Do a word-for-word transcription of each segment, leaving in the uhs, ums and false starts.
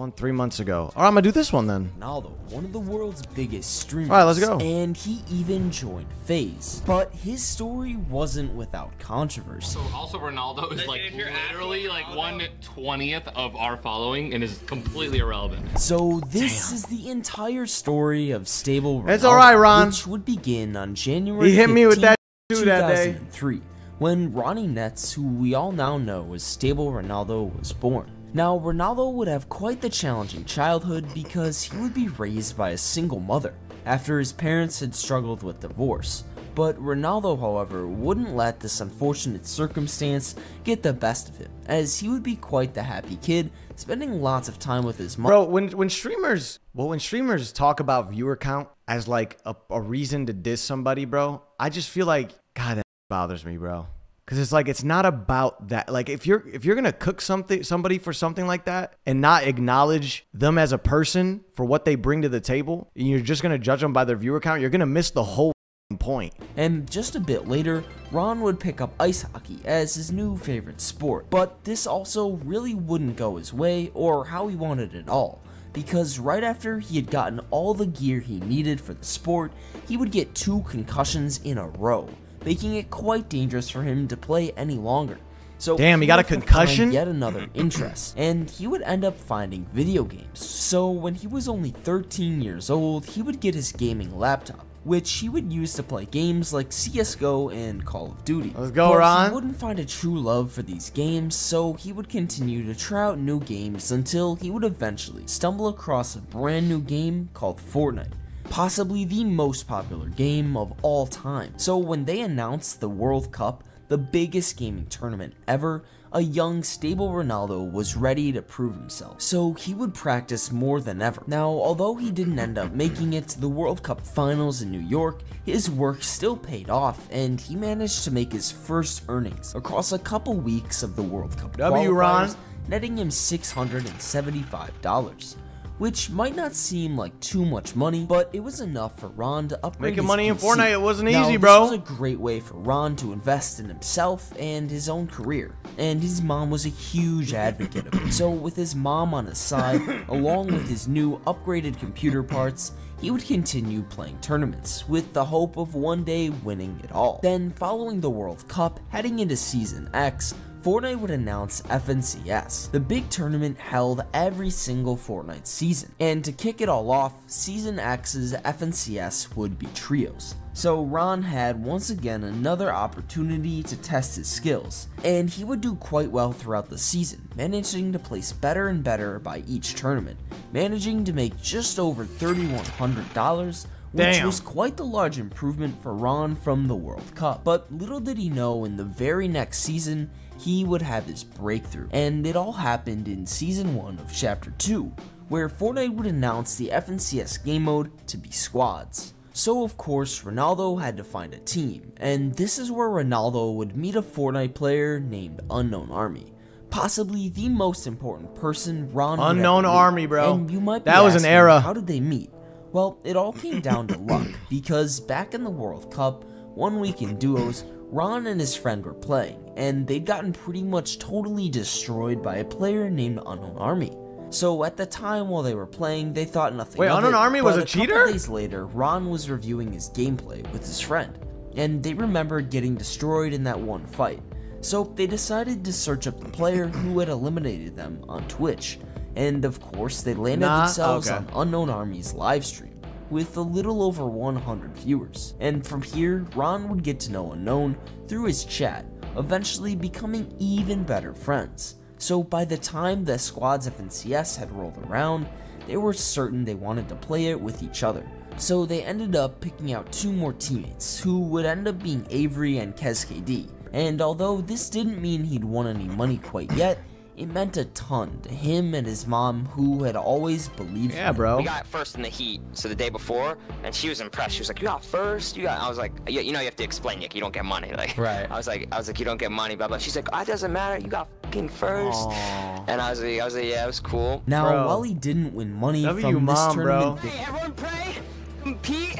One three months ago. All right, I'm gonna do this one then. Ronaldo, one of the world's biggest streamers. All right, let's go. And he even joined FaZe, but his story wasn't without controversy. So also, Ronaldo is like literally like one twentieth of our following and is completely irrelevant. So this Damn. is the entire story of stable Ronaldo. It's all right, Ron. Which would begin on January. He hit me with that too that day. two thousand three, when Ronnie Nettz, who we all now know as stable Ronaldo, was born. Now, Ronaldo would have quite the challenging childhood because he would be raised by a single mother after his parents had struggled with divorce. But Ronaldo, however, wouldn't let this unfortunate circumstance get the best of him, as he would be quite the happy kid, spending lots of time with his mom. Bro, when, when streamers, well, when streamers talk about viewer count as like a, a reason to diss somebody, bro, I just feel like, God, that bothers me, bro. Cause it's like, it's not about that. Like if you're, if you're going to cook something, somebody for something like that and not acknowledge them as a person for what they bring to the table, and you're just going to judge them by their viewer count, you're going to miss the whole point. And just a bit later, Ron would pick up ice hockey as his new favorite sport, but this also really wouldn't go his way or how he wanted it all. Because right after he had gotten all the gear he needed for the sport, he would get two concussions in a row, making it quite dangerous for him to play any longer. So damn, he got a concussion? Yet another interest, and he would end up finding video games. So when he was only thirteen years old, he would get his gaming laptop, which he would use to play games like C S G O and Call of Duty. Let's go, Ron. He wouldn't find a true love for these games, so he would continue to try out new games until he would eventually stumble across a brand new game called Fortnite, possibly the most popular game of all time. So when they announced the World Cup, the biggest gaming tournament ever, a young stable Ronaldo was ready to prove himself, so he would practice more than ever. Now, although he didn't end up making it to the World Cup finals in New York, his work still paid off, and he managed to make his first earnings across a couple weeks of the World Cup W, Ron, netting him six hundred seventy-five dollars. Which might not seem like too much money, but it was enough for Ron to upgrade his P C. Making money in Fortnite, it wasn't easy, bro. This was a great way for Ron to invest in himself and his own career, and his mom was a huge advocate of it. So with his mom on his side, along with his new upgraded computer parts, he would continue playing tournaments with the hope of one day winning it all. Then following the World Cup, heading into Season X, Fortnite would announce F N C S, the big tournament held every single Fortnite season. And to kick it all off, Season X's F N C S would be trios. So Ron had once again another opportunity to test his skills, and he would do quite well throughout the season, managing to place better and better by each tournament, managing to make just over thirty-one hundred dollars, which Damn. was quite the large improvement for Ron from the World Cup. But little did he know, in the very next season, he would have his breakthrough, and it all happened in Season one of Chapter two, where Fortnite would announce the F N C S game mode to be squads. So of course, Ronaldo had to find a team, and this is where Ronaldo would meet a Fortnite player named Unknown Army, possibly the most important person Ron Unknown Army, bro. And you might be that was asking, an era. How did they meet? Well, it all came down to luck, because back in the World Cup, one week in duos, Ron and his friend were playing, and they'd gotten pretty much totally destroyed by a player named Unknown Army. So at the time while they were playing, they thought nothing Wait, of Unknown it, Army was a, a cheater? Couple days later, Ron was reviewing his gameplay with his friend, and they remembered getting destroyed in that one fight. So they decided to search up the player who had eliminated them on Twitch, and of course they landed nah, themselves okay. on Unknown Army's livestream, with a little over one hundred viewers. And from here, Ron would get to know Unknown through his chat, eventually becoming even better friends. So by the time the squad's F N C S had rolled around, they were certain they wanted to play it with each other. So they ended up picking out two more teammates, who would end up being Avery and KesKD. And although this didn't mean he'd won any money quite yet, it meant a ton to him and his mom, who had always believed yeah, him. Bro. We got first in the heat, so the day before, and she was impressed. She was like, "You got first? You got?" I was like, "You, you know, you have to explain it. You don't get money." Like, right. I was like, "I was like, you don't get money." Blah blah. She's like, "Oh, it doesn't matter. You got fucking first." Aww. And I was like, "I was like, yeah, it was cool." Now, bro, while he didn't win money w from mom, this tournament, hey, everyone pray, compete,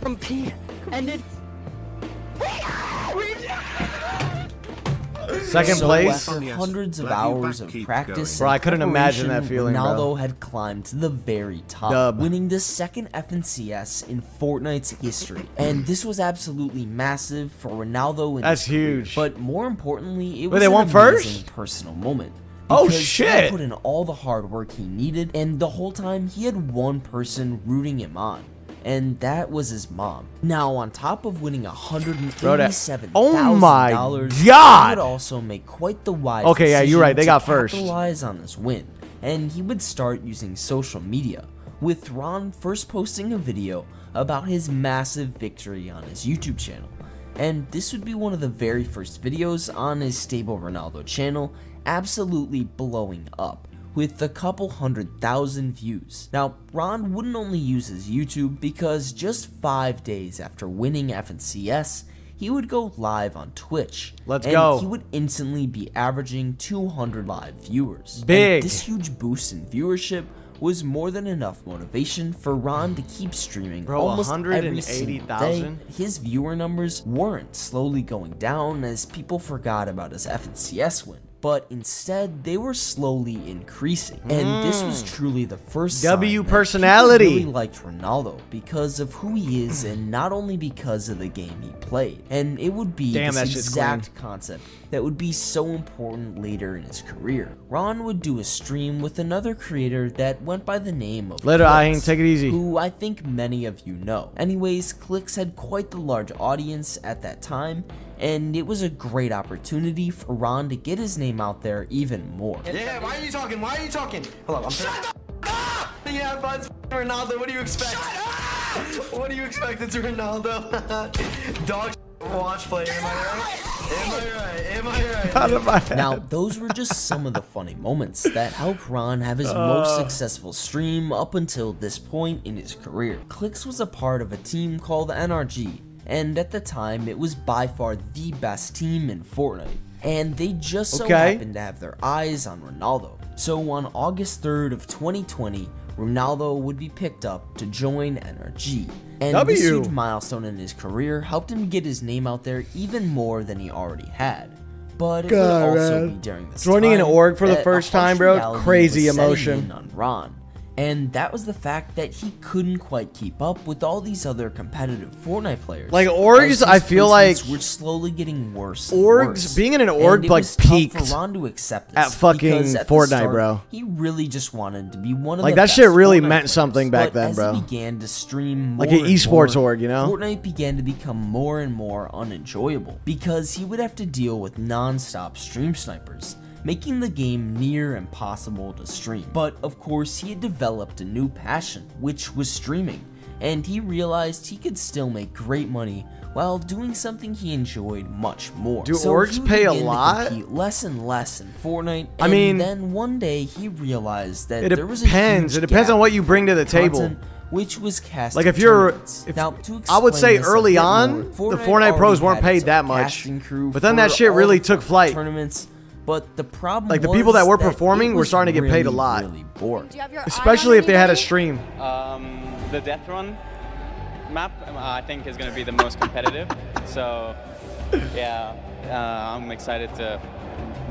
compete, and then. Second place. So after hundreds of hours of practice, bro, I couldn't imagine that feeling. Ronaldo bro. had climbed to the very top, Dub. winning the second F N C S in Fortnite's history, and this was absolutely massive for Ronaldo. That's huge. Career. But more importantly, it Wait, was they an amazing first? personal moment. Because oh shit! He put in all the hard work he needed, and the whole time he had one person rooting him on, and that was his mom. Now, on top of winning one hundred thirty-seven thousand dollars, oh my god, he would also make quite the wise decision. Okay, yeah, you're right. They got first. To capitalize on this win, and he would start using social media, with Ron first posting a video about his massive victory on his YouTube channel, and this would be one of the very first videos on his Stable Ronaldo channel, absolutely blowing up with a couple hundred thousand views. Now, Ron wouldn't only use his YouTube because just five days after winning F N C S, he would go live on Twitch. Let's and go. He would instantly be averaging two hundred live viewers. Big. And this huge boost in viewership was more than enough motivation for Ron to keep streaming. Bro, almost every single day, his viewer numbers weren't slowly going down as people forgot about his F N C S win, but instead they were slowly increasing. And mm. this was truly the first W sign personality that people really liked Ronaldo because of who he is, and not only because of the game he played. And it would be Damn, this exact concept that would be so important later in his career. Ron would do a stream with another creator that went by the name of Later, Clix, I ain't take it easy. who I think many of you know. Anyways, Clix had quite the large audience at that time, and it was a great opportunity for Ron to get his name out there even more. Yeah, why are you talking? Why are you talking? Hello, I'm Shut the f up! Yeah, but it's Ronaldo, what do you expect? Shut up! What do you expect? It's Ronaldo. Dog watch player, am I right? Am I right? Am I right? Out of my head. Now, those were just some of the funny moments that helped Ron have his uh. most successful stream up until this point in his career. Clix was a part of a team called N R G, and at the time, it was by far the best team in Fortnite, and they just so okay. happened to have their eyes on Ronaldo. So on August third of twenty twenty, Ronaldo would be picked up to join N R G, and w. this huge milestone in his career helped him get his name out there even more than he already had. But it God, would also man. be during this joining time an org for the first time, bro. Crazy emotion on Ron, and that was the fact that he couldn't quite keep up with all these other competitive Fortnite players. Like orgs, I feel like we're slowly getting worse. Orgs, worse. being in an org and like peaked for Ron to accept this at fucking at Fortnite, start, bro. He really just wanted to be one of like the that. Best shit really Fortnite meant players. something back but then, as bro. He began to stream more like an esports org, you know. Fortnite began to become more and more unenjoyable because he would have to deal with non-stop stream snipers, making the game near impossible to stream. But of course, he had developed a new passion, which was streaming, and he realized he could still make great money while doing something he enjoyed much more. Do so orgs pay a lot? Less and less in Fortnite. I and mean, then one day he realized that it there was depends. A It depends on what you bring to the table. Which was casting like if you're if, now, to I would say early on more, Fortnite the Fortnite pros weren't paid that much, but then that shit really took flight. Tournaments. But the problem like the people that were that performing were starting to get really, paid a lot, really bored. You especially if they had a stream. Um, the Death Run map, uh, I think, is going to be the most competitive. So, yeah, uh, I'm excited to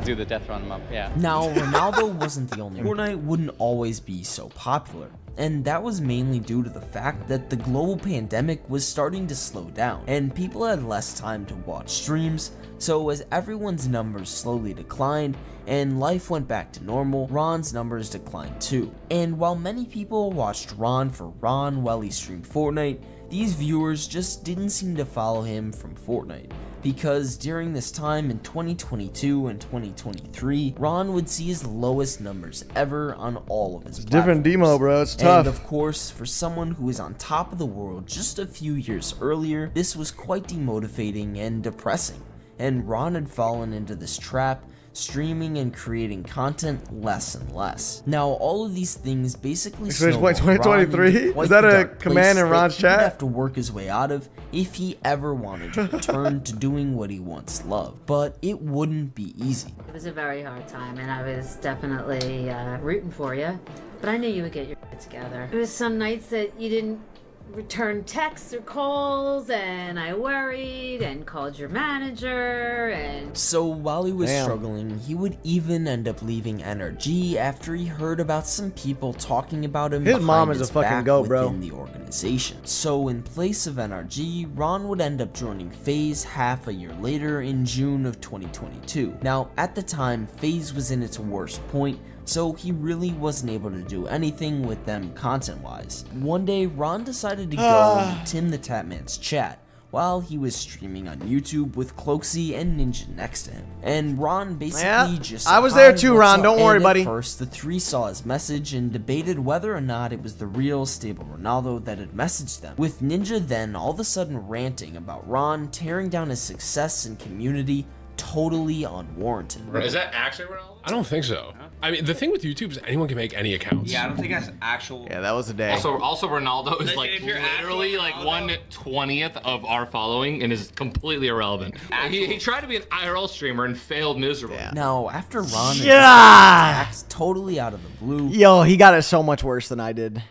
do the Death Run map. Yeah. Now, Ronaldo wasn't the only one. Fortnite wouldn't always be so popular, and that was mainly due to the fact that the global pandemic was starting to slow down, and people had less time to watch streams. So as everyone's numbers slowly declined and life went back to normal, Ron's numbers declined too. And while many people watched Ron for Ron while he streamed Fortnite, these viewers just didn't seem to follow him from Fortnite, because during this time in twenty twenty-two and twenty twenty-three, Ron would see his lowest numbers ever on all of his it's platforms. Different demo, bro. It's tough. And of course, for someone who was on top of the world just a few years earlier, this was quite demotivating and depressing. And Ron had fallen into this trap, streaming and creating content less and less. Now, all of these things basically snowballed twenty twenty-three? Ron. Is that a command in Ron's chat? He would have to work his way out of if he ever wanted to return to doing what he once loved, but it wouldn't be easy. It was a very hard time, and I was definitely uh, rooting for you, but I knew you would get your shit together. It was some nights that you didn't returned texts or calls, and I worried and called your manager, and... So while he was Damn. struggling, he would even end up leaving N R G after he heard about some people talking about him his mom is his a fucking goat, bro. Within the organization. So in place of N R G, Ron would end up joining FaZe half a year later in June of twenty twenty-two. Now, at the time, FaZe was in its worst point, so he really wasn't able to do anything with them content-wise. One day, Ron decided to go into Tim the Tatman's chat while he was streaming on YouTube with Cloaksy and Ninja next to him. And Ron basically yeah, just- I was there too, Ron. Don't worry, buddy. At first, the three saw his message and debated whether or not it was the real stable Ronaldo that had messaged them, with Ninja then all of a sudden ranting about Ron tearing down his success and community totally unwarranted. Is that actually Ronaldo? I don't think so. I mean, the thing with YouTube is anyone can make any accounts. Yeah, I don't think that's actual. Yeah, that was a day. Also, also Ronaldo is like literally like one twentieth of our following and is completely irrelevant. He, he tried to be an I R L streamer and failed miserably. Yeah. No, after Ron, yeah, totally out of the blue. Yo, he got it so much worse than I did.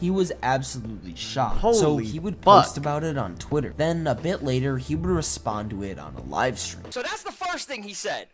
He was absolutely shocked, Holy so he would post fuck. about it on Twitter. Then a bit later, he would respond to it on a live stream. So that's the first thing he said.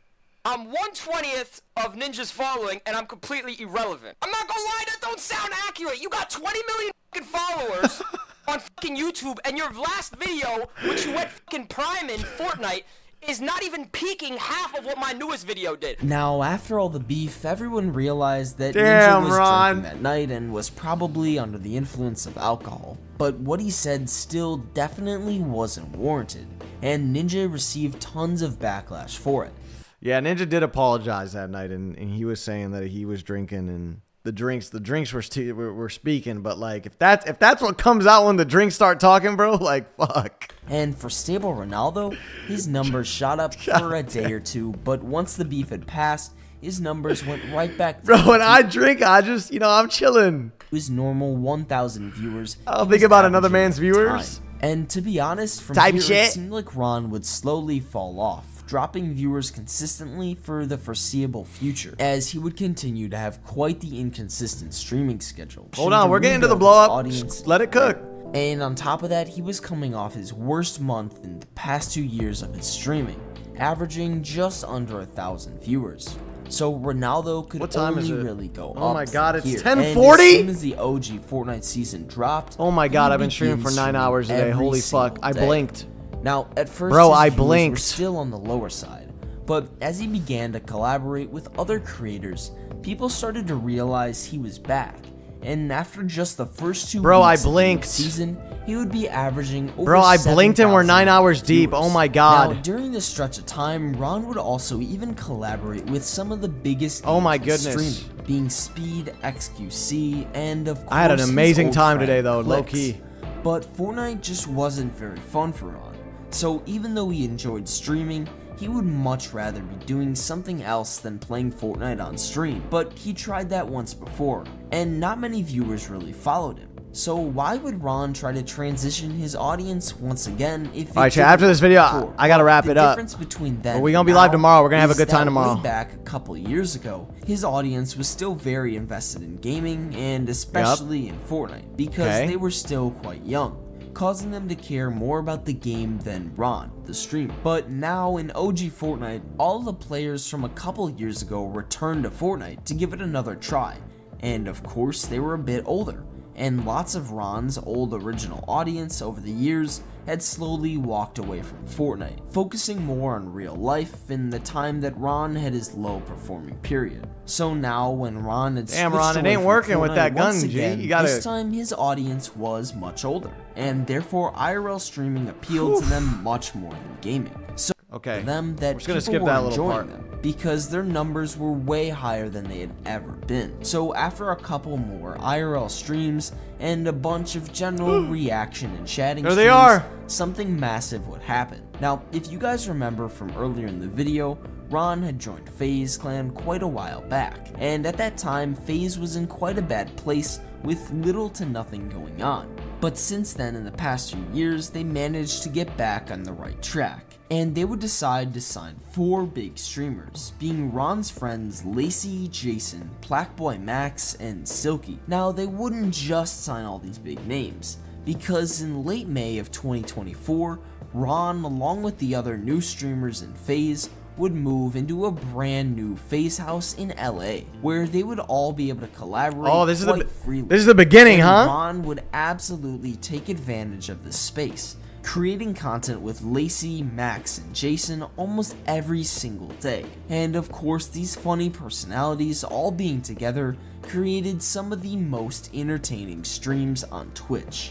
I'm one twentieth of Ninja's following, and I'm completely irrelevant. I'm not gonna lie, that don't sound accurate. You got twenty million fucking followers on fucking YouTube, and your last video, which you went fucking prime in Fortnite, is not even peaking half of what my newest video did. Now, after all the beef, everyone realized that Damn, Ninja was Ron. drinking that night and was probably under the influence of alcohol. But what he said still definitely wasn't warranted, and Ninja received tons of backlash for it. Yeah, Ninja did apologize that night, and, and he was saying that he was drinking and the drinks, the drinks were, were were speaking. But like, if that's if that's what comes out when the drinks start talking, bro, like fuck. And for stable Ronaldo, his numbers shot up for a day or two, but once the beef had passed, his numbers went right back down. Bro, when I drink, I just, you know, I'm chilling. His normal one thousand viewers. I'll think about another man's viewers. Time. And to be honest, from Type here, shit. it seemed like Ron would slowly fall off, dropping viewers consistently for the foreseeable future, as he would continue to have quite the inconsistent streaming schedule. Hold on, we're getting to the blow up. Just let it cook. And on top of that, he was coming off his worst month in the past two years of his streaming, averaging just under a thousand viewers. So Ronaldo could only really go up. Oh my god, it's ten forty? As soon as the O G Fortnite season dropped. Oh my god, I've been streaming for nine hours a day. Holy fuck, I blinked. Now, at first, Bro, his I blinked. were still on the lower side, but as he began to collaborate with other creators, people started to realize he was back, and after just the first two Bro, weeks I blinked. of the season, he would be averaging over Bro, I blinked and we're nine hours viewers. deep, oh my god. Now, during this stretch of time, Ron would also even collaborate with some of the biggest oh my goodness. streaming, being Speed, X Q C, and of course I had an amazing time today though, Clix. low-key. But Fortnite just wasn't very fun for Ron. So even though he enjoyed streaming, he would much rather be doing something else than playing Fortnite on stream. But he tried that once before, and not many viewers really followed him. So why would Ron try to transition his audience once again if All right, after this video, before? I gotta wrap the it up. The difference between then We're gonna be live tomorrow. We're gonna have a good time tomorrow. Back a couple years ago, his audience was still very invested in gaming and especially yep. in Fortnite because okay. they were still quite young, causing them to care more about the game than Ron, the streamer. But now in O G Fortnite, all the players from a couple years ago returned to Fortnite to give it another try. And of course, they were a bit older, and lots of Ron's old original audience over the years had slowly walked away from Fortnite, focusing more on real life in the time that Ron had his low performing period. So now when Ron had Damn, Ron, it ain't working Fortnite with that gun, again, G. You gotta... this time his audience was much older, and therefore I R L streaming appealed Oof. to them much more than gaming. So okay. for them that we're just people gonna skip were that little enjoying part. them because their numbers were way higher than they had ever been. So after a couple more I R L streams and a bunch of general reaction and chatting there streams, they are. something massive would happen. Now, if you guys remember from earlier in the video, Ron had joined FaZe Clan quite a while back, and at that time, FaZe was in quite a bad place with little to nothing going on. But since then, in the past few years, they managed to get back on the right track, and they would decide to sign four big streamers, being Ron's friends Lacy, Jason, Blackboy Max, and Silky. Now, they wouldn't just sign all these big names, because in late May of twenty twenty-four, Ron, along with the other new streamers in FaZe, would move into a brand new FaZe house in L A, where they would all be able to collaborate. Oh, this is the freely. This is the beginning, and huh? Ron would absolutely take advantage of this space, creating content with Lacy, Max, and Jason almost every single day. And of course, these funny personalities all being together created some of the most entertaining streams on Twitch.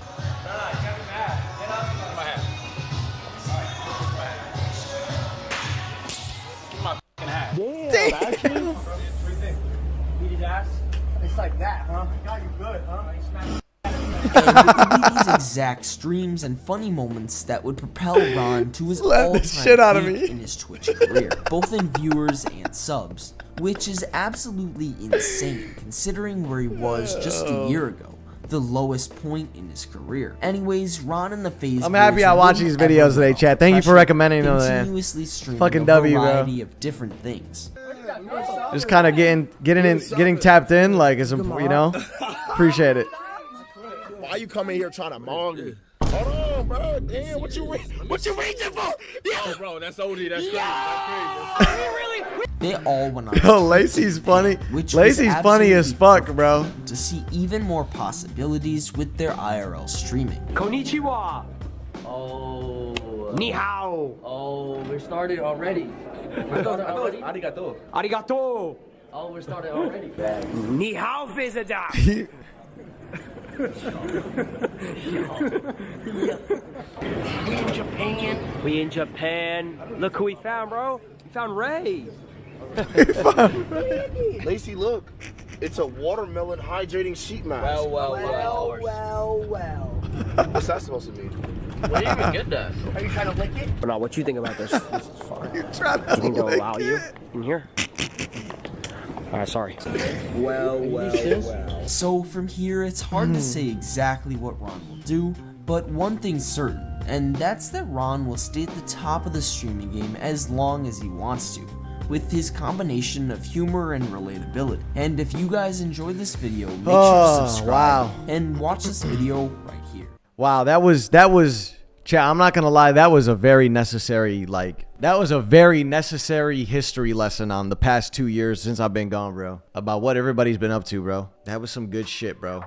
Damn. It's like that, huh? Got you good, huh? And it would be these exact streams and funny moments that would propel Ron to his all-time peak in his Twitch career, both in viewers and subs, which is absolutely insane considering where he was just a year ago, the lowest point in his career. Anyways, Ron and the FaZe. I'm happy I watch these videos today, chat. Thank you for recommending them. Continuously streaming fucking W, variety of different things. Just kind of getting, getting in, getting tapped in, like it's important, you know. Appreciate it. Why are you coming here trying to mog me? Hold on, bro. Damn, what you what you reaching for? Yeah, bro, that's O D. That's crazy. That's crazy. They all went on. Yo, Lacy's funny. Lacy's funny as fuck, bro. To see even more possibilities with their I R L streaming. Konnichiwa. Oh. Ni hao. Oh, we're started already. We're started already. Arigato. Arigato. Oh, we're started already. Ni hao, Fizada. We in Japan. We in Japan. Look who we found, bro. We found Ray. Lacy, look. It's a watermelon hydrating sheet mask. Well, well, well, well, well. What's that supposed to mean? What do you even get that? Are you trying to lick it? But no, what you think about this? This is fine. You're trying to lick it. You think they'll allow you in here? Alright, sorry. Well, well, well. So from here, it's hard mm. to say exactly what Ron will do, but one thing's certain, and that's that Ron will stay at the top of the streaming game as long as he wants to, with his combination of humor and relatability. And if you guys enjoyed this video, make oh, sure to subscribe wow. and watch this video right here. Wow, that was, that was, chat, I'm not gonna lie, that was a very necessary, like, that was a very necessary history lesson on the past two years since I've been gone, bro. About what everybody's been up to, bro. That was some good shit, bro.